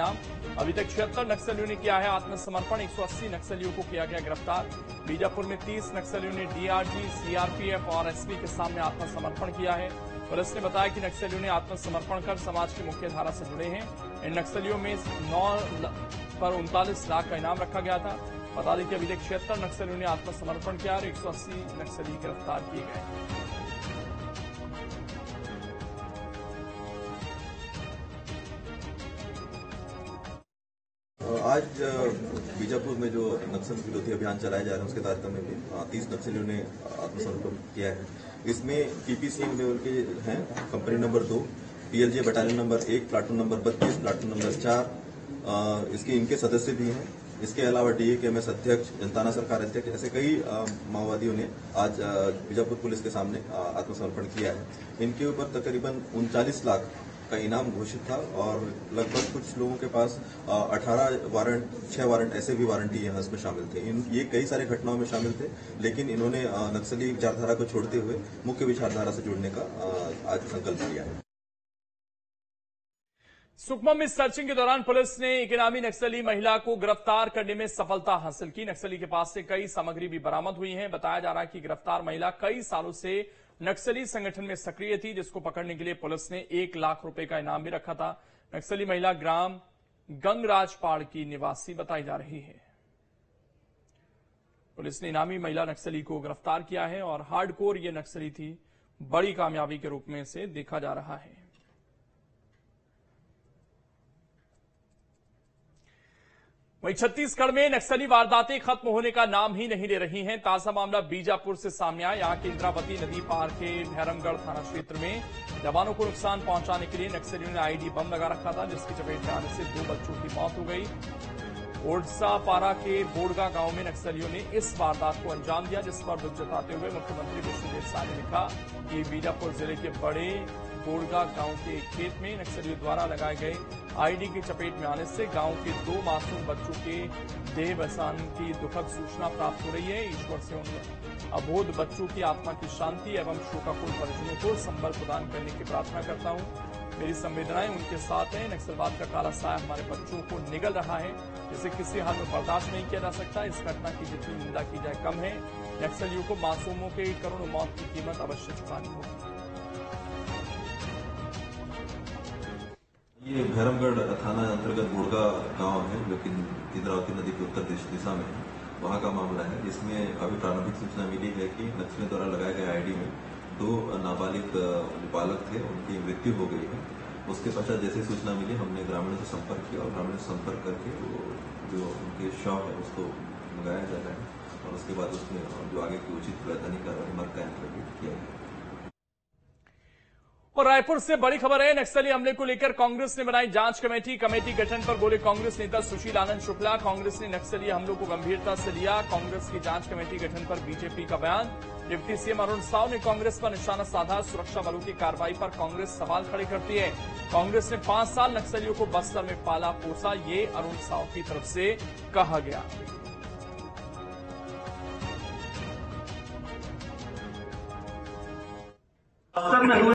नाम। अभी तक 76 नक्सलियों ने किया है आत्मसमर्पण, 180 नक्सलियों को किया गया गिरफ्तार। बीजापुर में 30 नक्सलियों ने डीआरजी, सीआरपीएफ और एसपी के सामने आत्मसमर्पण किया है। पुलिस ने बताया कि नक्सलियों ने आत्मसमर्पण कर समाज की मुख्य धारा से जुड़े हैं। इन नक्सलियों में 9 पर 39 लाख का इनाम रखा गया था। बता दें कि अभी तक 76 नक्सलियों ने आत्मसमर्पण किया और 180 नक्सली गिरफ्तार किए गए। आज बीजापुर में जो नक्सल विरोधी अभियान चलाया जा रहा है उसके तारतम्य में 30 नक्सलियों ने आत्मसमर्पण किया है। इसमें पीपीसी लेवल के हैं, company number 2, PLG battalion number 1, platoon number 32, platoon number 4, इसके इनके सदस्य भी हैं। इसके अलावा डीएकेएमएस अध्यक्ष, जनताना सरकार अध्यक्ष, ऐसे कई माओवादियों ने आज बीजापुर पुलिस के सामने आत्मसमर्पण किया है। इनके ऊपर तकरीबन 39 लाख का इनाम घोषित था और लगभग कुछ लोगों के पास 18 वारंट, 6 वारंट ऐसे भी वारंटी यहाँ इसमें शामिल थे। ये कई सारे घटनाओं में शामिल थे, लेकिन इन्होंने नक्सली विचारधारा को छोड़ते हुए मुख्य विचारधारा से जुड़ने का आज संकल्प लिया है। सुकमा में सर्चिंग के दौरान पुलिस ने एक इनामी नक्सली महिला को गिरफ्तार करने में सफलता हासिल की। नक्सली के पास से कई सामग्री भी बरामद हुई है। बताया जा रहा है कि गिरफ्तार महिला कई सालों से नक्सली संगठन में सक्रिय थी, जिसको पकड़ने के लिए पुलिस ने 1 लाख रुपए का इनाम भी रखा था। नक्सली महिला ग्राम गंगराजपाड़ की निवासी बताई जा रही है। पुलिस ने इनामी महिला नक्सली को गिरफ्तार किया है और हार्डकोर ये नक्सली थी, बड़ी कामयाबी के रूप में इसे देखा जा रहा है। वहीं छत्तीसगढ़ में नक्सली वारदातें खत्म होने का नाम ही नहीं ले रही हैं। ताजा मामला बीजापुर से सामने आया। यहाँ के इंद्रावती नदी पार के भैरमगढ़ थाना क्षेत्र में जवानों को नुकसान पहुंचाने के लिए नक्सलियों ने आईडी बम लगा रखा था, जिसकी चपेट में आने से 2 बच्चों की मौत हो गई। ओडसापारा के बोडगा गांव में नक्सलियों ने इस वारदात को अंजाम दिया, जिस पर दुख जताते हुए मुख्यमंत्री विश्वजेश ने लिखा कि बीजापुर जिले के बड़े बोडगा गांव के खेत में नक्सलियों द्वारा लगाए गए आईडी की चपेट में आने से गांव के 2 मासूम बच्चों के देह बसान की दुखद सूचना प्राप्त हो रही है। ईश्वर से उन अबोध बच्चों की आत्मा की शांति एवं शोकाकुल परिजनों को संबल प्रदान करने की प्रार्थना करता हूं। मेरी संवेदनाएं उनके साथ हैं। नक्सलवाद का काला साया हमारे बच्चों को निगल रहा है, जिसे किसी हाल में बर्दाश्त नहीं किया जा सकता। इस घटना की जितनी निंदा की जाए कम है। नक्सलियों को मासूमों के करुण मौत की कीमत अवश्य चुकानी होगी। ये भैरमगढ़ थाना अंतर्गत बोडगा गांव है, जो कि इंद्रावती नदी के उत्तर दिशा में है, वहाँ का मामला है। इसमें अभी प्रारंभिक सूचना मिली है कि नक्सलियों द्वारा लगाए गए आईडी में 2 नाबालिग बालक थे, उनकी मृत्यु हो गई है। उसके पश्चात जैसे सूचना मिली, हमने ग्रामीणों से संपर्क किया और ग्रामीणों से संपर्क करके जो उनके शव है उसको मंगाया जा रहा है और उसके बाद उसमें जो आगे की उचित वैधानिक कार्रवाई मर्ग किया गया। और रायपुर से बड़ी खबर है, नक्सली हमले को लेकर कांग्रेस ने बनाई जांच कमेटी। कमेटी गठन पर बोले कांग्रेस नेता सुशील आनंद शुक्ला। कांग्रेस ने नक्सली हमलों को गंभीरता से लिया। कांग्रेस की जांच कमेटी गठन पर बीजेपी का बयान। डिप्टी सीएम अरुण साव ने कांग्रेस पर निशाना साधा। सुरक्षा बलों की कार्रवाई पर कांग्रेस सवाल खड़े करती है। कांग्रेस ने 5 साल नक्सलियों को बस्तर में पाला पोसा, ये अरुण साव की तरफ से कहा गया। बस्तर में